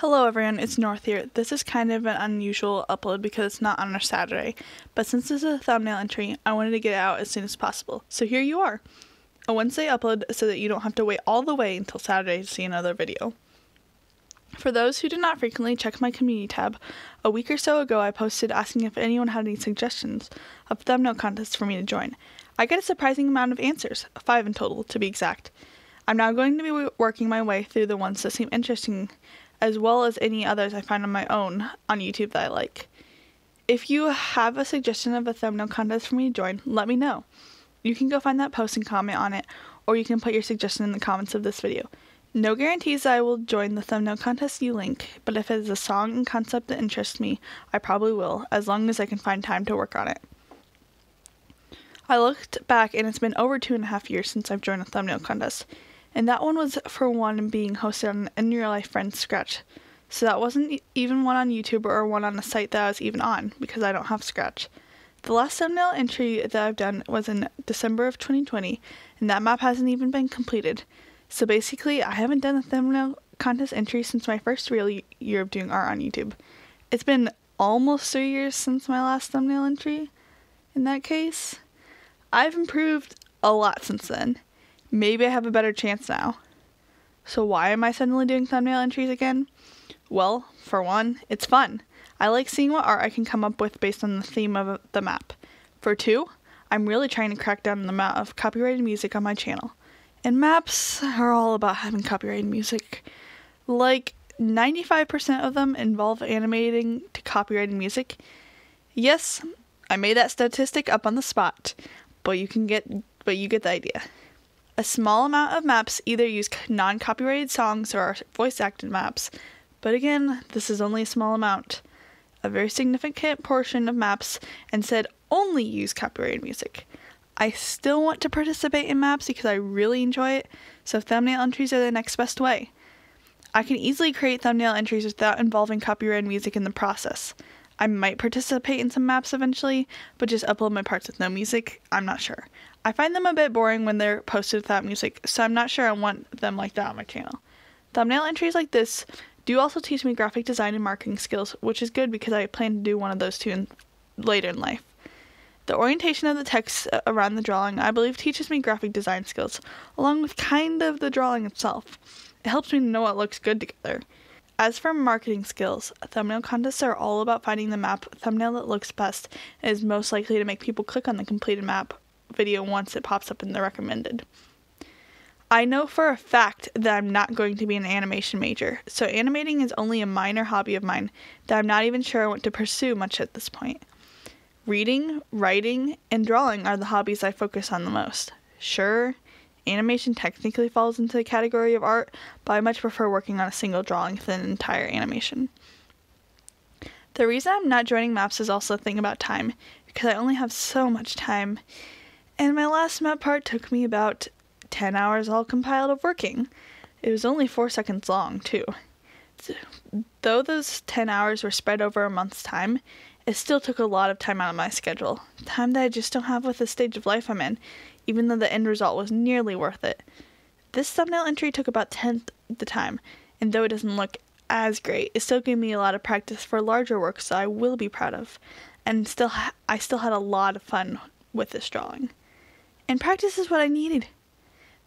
Hello everyone, it's North here. This is kind of an unusual upload because it's not on a Saturday, but since this is a thumbnail entry, I wanted to get it out as soon as possible. So here you are, a Wednesday upload so that you don't have to wait all the way until Saturday to see another video. For those who do not frequently check my community tab, a week or so ago I posted asking if anyone had any suggestions of thumbnail contests for me to join. I got a surprising amount of answers, 5 in total to be exact. I'm now going to be working my way through the ones that seem interesting as well as any others I find on my own on YouTube that I like. If you have a suggestion of a thumbnail contest for me to join, let me know. You can go find that post and comment on it, or you can put your suggestion in the comments of this video. No guarantees that I will join the thumbnail contest you link, but if it is a song and concept that interests me, I probably will, as long as I can find time to work on it. I looked back and it's been over 2.5 years since I've joined a thumbnail contest. And that one was for one being hosted on an in real life friend Scratch. So that wasn't even one on YouTube or one on a site that I was even on, because I don't have Scratch. The last thumbnail entry that I've done was in December of 2020, and that map hasn't even been completed. So basically, I haven't done a thumbnail contest entry since my first real year of doing art on YouTube. It's been almost 3 years since my last thumbnail entry, in that case. I've improved a lot since then. Maybe I have a better chance now. So why am I suddenly doing thumbnail entries again? Well, for one, it's fun. I like seeing what art I can come up with based on the theme of the map. For two, I'm really trying to crack down on the amount of copyrighted music on my channel. And maps are all about having copyrighted music. Like 95% of them involve animating to copyrighted music. Yes, I made that statistic up on the spot, but you get the idea. A small amount of maps either use non-copyrighted songs or are voice-acted maps, but again, this is only a small amount. A very significant portion of maps instead only use copyrighted music. I still want to participate in maps because I really enjoy it, so thumbnail entries are the next best way. I can easily create thumbnail entries without involving copyrighted music in the process. I might participate in some maps eventually, but just upload my parts with no music, I'm not sure. I find them a bit boring when they're posted without music, so I'm not sure I want them like that on my channel. Thumbnail entries like this do also teach me graphic design and marketing skills, which is good because I plan to do one of those two later in life. The orientation of the text around the drawing, I believe, teaches me graphic design skills, along with kind of the drawing itself. It helps me know what looks good together. As for marketing skills, thumbnail contests are all about finding the map thumbnail that looks best and is most likely to make people click on the completed map video once it pops up in the recommended. I know for a fact that I'm not going to be an animation major, so animating is only a minor hobby of mine that I'm not even sure I want to pursue much at this point. Reading, writing, and drawing are the hobbies I focus on the most. Sure, animation technically falls into the category of art, but I much prefer working on a single drawing than an entire animation. The reason I'm not joining maps is also a thing about time, because I only have so much time, and my last map part took me about 10 hours all compiled of working. It was only 4 seconds long, too. Though those 10 hours were spread over a month's time, it still took a lot of time out of my schedule, time that I just don't have with the stage of life I'm in, even though the end result was nearly worth it. This thumbnail entry took about 1/10 the time, and though it doesn't look as great, it still gave me a lot of practice for larger works that I will be proud of, and I still had a lot of fun with this drawing. And practice is what I needed.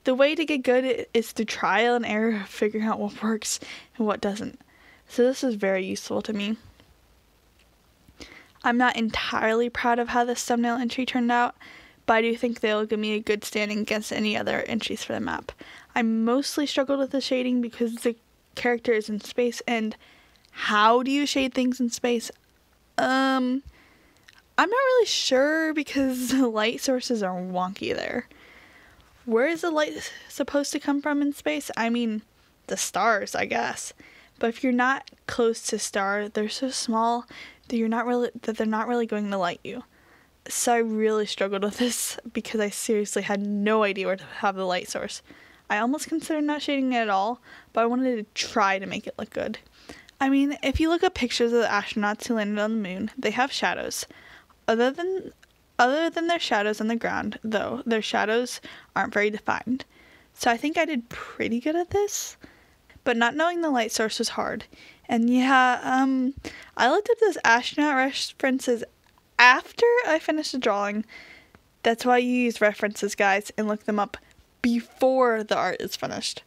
The way to get good is through trial and error of figuring out what works and what doesn't, so this was very useful to me. I'm not entirely proud of how this thumbnail entry turned out, but I do think they'll give me a good standing against any other entries for the map. I mostly struggled with the shading because the character is in space, and how do you shade things in space? I'm not really sure because the light sources are wonky there. Where is the light supposed to come from in space? I mean, the stars, I guess. But if you're not close to star, they're so small that they're not really going to light you. So I really struggled with this because I seriously had no idea where to have the light source. I almost considered not shading it at all, but I wanted to try to make it look good. I mean, if you look up pictures of the astronauts who landed on the moon, they have shadows. Other than their shadows on the ground, though, their shadows aren't very defined. So I think I did pretty good at this. but not knowing the light source was hard. And yeah, I looked up those astronaut references after I finished the drawing. That's why you use references, guys, and look them up before the art is finished.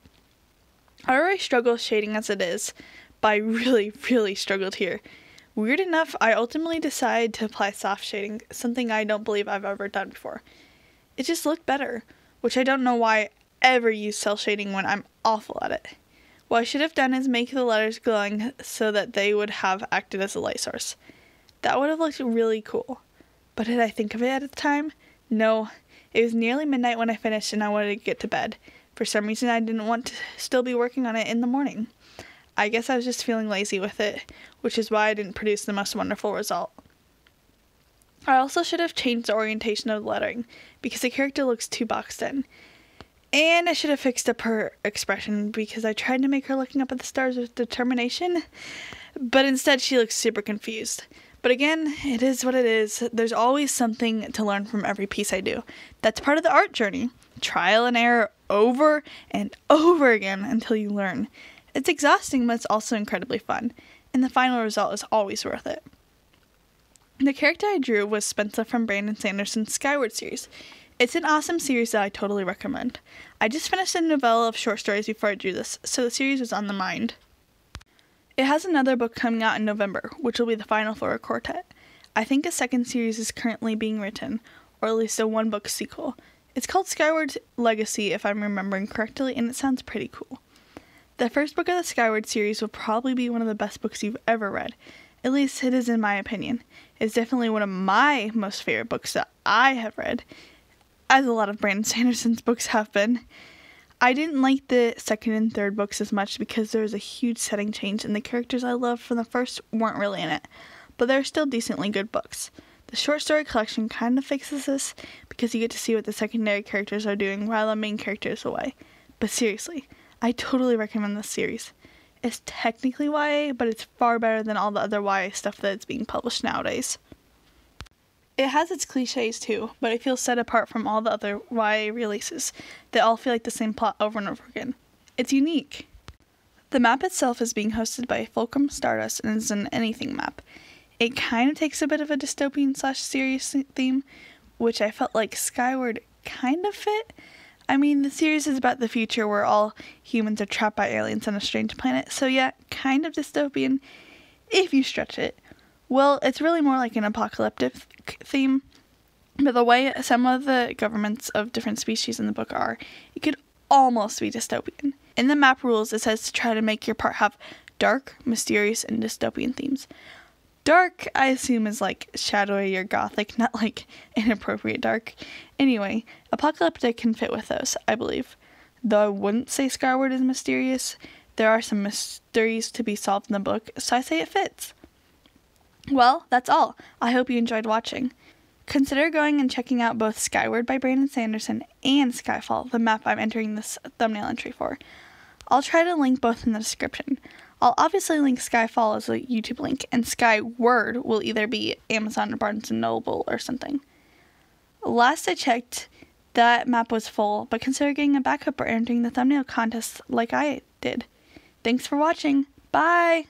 I already struggle shading as it is, but I really struggled here. Weird enough, I ultimately decided to apply soft shading, something I don't believe I've ever done before. It just looked better, which I don't know why I ever use cell shading when I'm awful at it. What I should have done is make the letters glowing so that they would have acted as a light source. That would have looked really cool. But did I think of it at the time? No. It was nearly midnight when I finished and I wanted to get to bed. For some reason I didn't want to still be working on it in the morning. I guess I was just feeling lazy with it, which is why I didn't produce the most wonderful result. I also should have changed the orientation of the lettering, because the character looks too boxed in. And I should have fixed up her expression, because I tried to make her looking up at the stars with determination, but instead she looks super confused. But again, it is what it is. There's always something to learn from every piece I do. That's part of the art journey. Trial and error over and over again until you learn. It's exhausting, but it's also incredibly fun, and the final result is always worth it. The character I drew was Spensa from Brandon Sanderson's Skyward series. It's an awesome series that I totally recommend. I just finished a novella of short stories before I drew this, so the series was on the mind. It has another book coming out in November, which will be the final for a quartet. I think a second series is currently being written, or at least a one-book sequel. It's called Skyward Legacy, if I'm remembering correctly, and it sounds pretty cool. The first book of the Skyward series will probably be one of the best books you've ever read. At least it is in my opinion. It's definitely one of my most favorite books that I have read, as a lot of Brandon Sanderson's books have been. I didn't like the second and third books as much because there was a huge setting change and the characters I loved from the first weren't really in it, but they're still decently good books. The short story collection kind of fixes this because you get to see what the secondary characters are doing while the main character is away. But seriously, I totally recommend this series. It's technically YA, but it's far better than all the other YA stuff that's being published nowadays. It has its cliches too, but it feels set apart from all the other YA releases that all feel like the same plot over and over again. It's unique. The map itself is being hosted by Fulcrum Stardust and is an anything map. It kind of takes a bit of a dystopian / serious theme, which I felt like Skyward kind of fit. I mean, the series is about the future where all humans are trapped by aliens on a strange planet, so yeah, kind of dystopian, if you stretch it. Well, it's really more like an apocalyptic theme, but the way some of the governments of different species in the book are, it could almost be dystopian. In the map rules, it says to try to make your part have dark, mysterious, and dystopian themes. Dark, I assume, is like shadowy or gothic, not like inappropriate dark. Anyway, apocalyptic can fit with those, I believe. Though I wouldn't say Skyward is mysterious, there are some mysteries to be solved in the book, so I say it fits. Well, that's all. I hope you enjoyed watching. Consider going and checking out both Skyward by Brandon Sanderson and Skyfall, the map I'm entering this thumbnail entry for. I'll try to link both in the description. I'll obviously link Skyfall as a YouTube link, and Skyward will either be Amazon or Barnes & Noble or something. Last I checked, that map was full, but consider getting a backup or entering the thumbnail contest like I did. Thanks for watching. Bye!